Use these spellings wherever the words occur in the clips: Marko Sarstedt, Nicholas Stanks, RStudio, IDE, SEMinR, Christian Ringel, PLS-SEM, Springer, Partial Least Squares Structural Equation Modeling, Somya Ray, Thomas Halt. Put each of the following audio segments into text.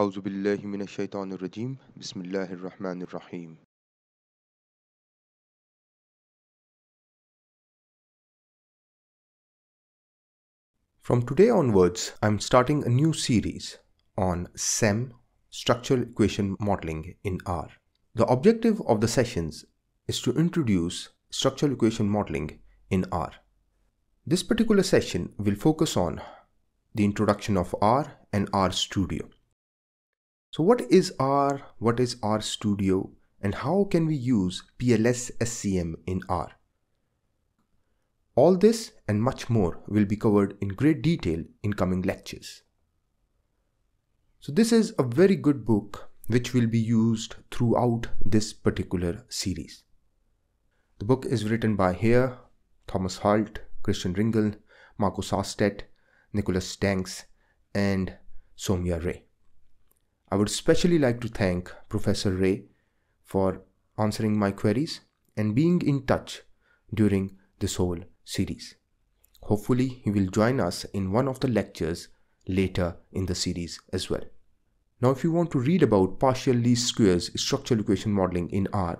أعوذ بالله من الشيطان الرجيم بسم الله الرحمن الرحيم From today onwards, I'm starting a new series on SEM Structural Equation Modeling in R. The objective of the sessions is to introduce structural equation modeling in R. This particular session will focus on the introduction of R and RStudio. So what is R, what is RStudio, and how can we use PLS-SEM in R? All this and much more will be covered in great detail in coming lectures. So this is a very good book which will be used throughout this particular series. The book is written by here, Thomas Halt, Christian Ringel, Marko Sarstedt, Nicholas Stanks, and Somya Ray. I would especially like to thank Professor Ray for answering my queries and being in touch during this whole series. Hopefully, he will join us in one of the lectures later in the series as well. Now, if you want to read about partial least squares structural equation modeling in R,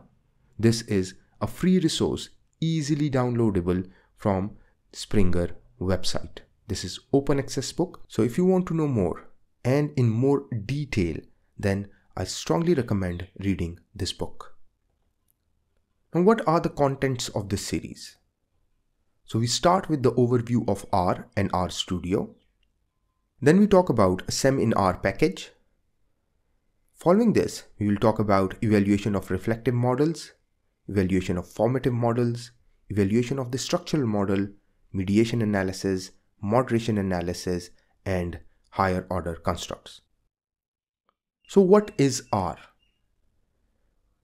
this is a free resource easily downloadable from Springer website. This is open access book. So if you want to know more, and in more detail, then I strongly recommend reading this book. Now, what are the contents of this series? So we start with the overview of R and RStudio. Then we talk about SEMinR package. Following this, we will talk about evaluation of reflective models, evaluation of formative models, evaluation of the structural model, mediation analysis, moderation analysis, and higher order constructs. So what is R?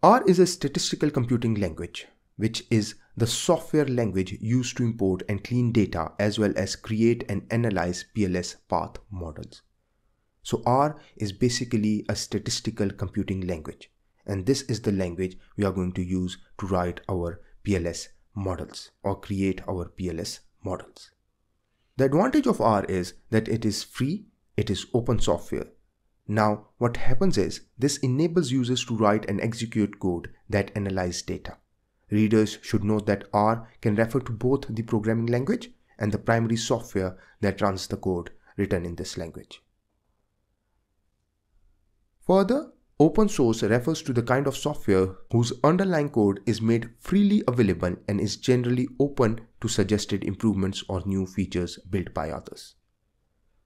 R is a statistical computing language, which is the software language used to import and clean data as well as create and analyze PLS path models. So R is basically a statistical computing language, and this is the language we are going to use to write our PLS models or create our PLS models. The advantage of R is that it is free. It is open software. Now, what happens is this enables users to write and execute code that analyze data. Readers should know that R can refer to both the programming language and the primary software that runs the code written in this language. Further, open source refers to the kind of software whose underlying code is made freely available and is generally open to suggested improvements or new features built by others.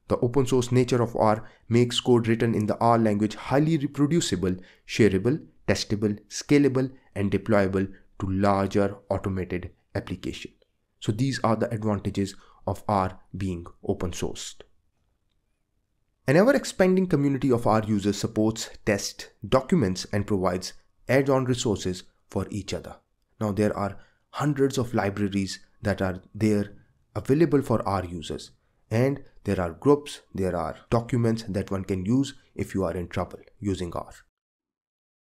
The open source nature of R makes code written in the R language highly reproducible, shareable, testable, scalable, and deployable to larger automated applications. So these are the advantages of R being open sourced. An ever-expanding community of R users supports, tests, documents, and provides add-on resources for each other. Now there are hundreds of libraries that are there available for R users. And there are groups, there are documents that one can use if you are in trouble using R.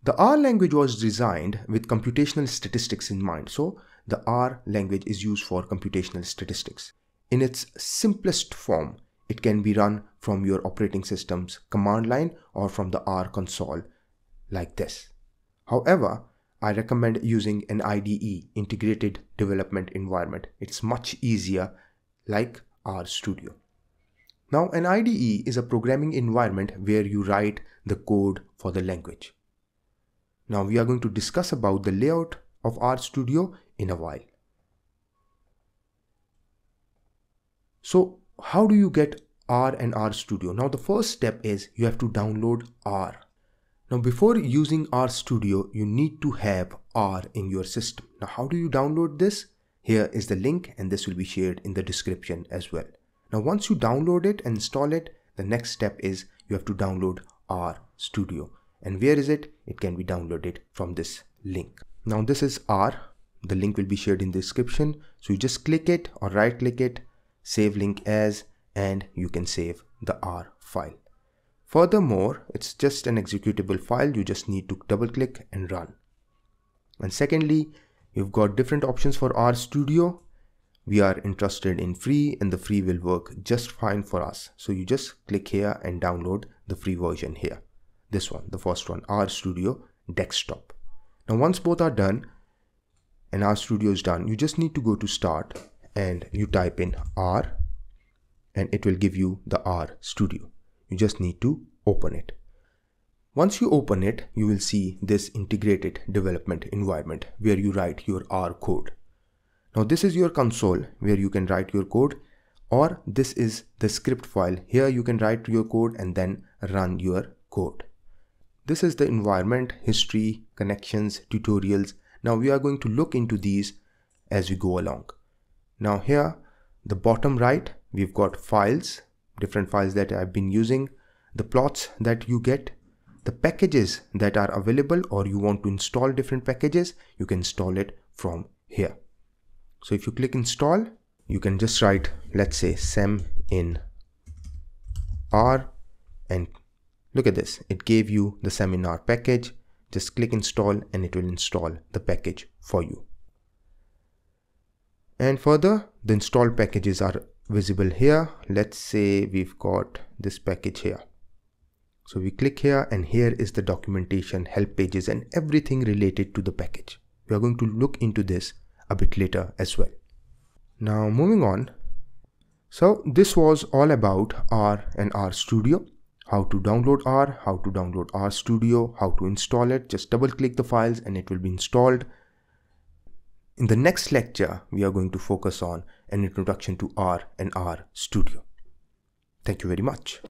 The R language was designed with computational statistics in mind. So the R language is used for computational statistics. In its simplest form, it can be run from your operating system's command line or from the R console like this. However, I recommend using an IDE, Integrated Development Environment. It's much easier, like RStudio. Now, an IDE is a programming environment where you write the code for the language. Now, we are going to discuss about the layout of RStudio in a while. So, how do you get R and RStudio? Now, the first step is you have to download R. Now, before using RStudio, you need to have R in your system. Now, how do you download this? Here is the link, and this will be shared in the description as well. Now, once you download it and install it, the next step is you have to download RStudio. And where is it? It can be downloaded from this link. Now, this is R. The link will be shared in the description. So you just click it or right click it, save link as, and you can save the R file. Furthermore, it's just an executable file. You just need to double click and run. And secondly, you've got different options for RStudio. We are interested in free, and the free will work just fine for us. So you just click here and download the free version here. This one, the first one, RStudio Desktop. Now once both are done and RStudio is done, you just need to go to Start and you type in R and it will give you the RStudio. You just need to open it. Once you open it, you will see this integrated development environment where you write your R code. Now this is your console where you can write your code, or this is the script file. Here you can write your code and then run your code. This is the environment, history, connections, tutorials. Now we are going to look into these as we go along. Now here, the bottom right, we've got files, different files that I've been using, the plots that you get, the packages that are available, or you want to install different packages, you can install it from here. So if you click install, you can just write, let's say SEMinR, and look at this, it gave you the SEMinR package. Just click install and it will install the package for you. And further, the installed packages are visible here. Let's say we've got this package here. So we click here and here is the documentation, help pages and everything related to the package. We are going to look into this a bit later as well. Now moving on. So this was all about R and RStudio. How to download R, how to download RStudio, how to install it. Just double click the files and it will be installed. In the next lecture, we are going to focus on an introduction to R and RStudio. Thank you very much.